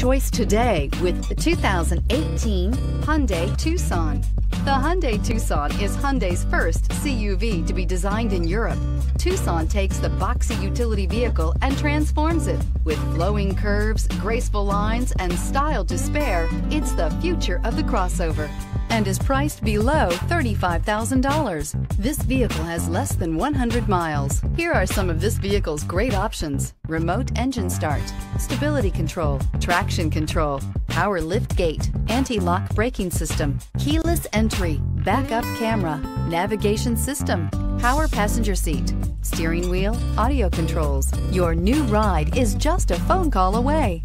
choice today with the 2018 Hyundai Tucson. The Hyundai Tucson is Hyundai's first CUV to be designed in Europe. Tucson takes the boxy utility vehicle and transforms it. With flowing curves, graceful lines, and style to spare, it's the future of the crossover and is priced below $35,000. This vehicle has less than 100 miles. Here are some of this vehicle's great options: remote engine start, stability control, traction control, power lift gate, anti-lock braking system, keyless entry, backup camera, navigation system, power passenger seat, steering wheel audio controls. Your new ride is just a phone call away.